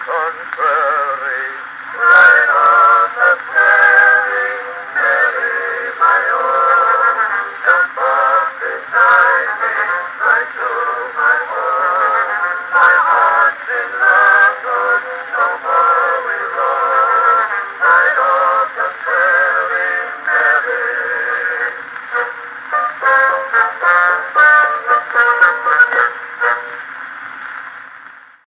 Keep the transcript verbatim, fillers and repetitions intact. Contrary, right on the path.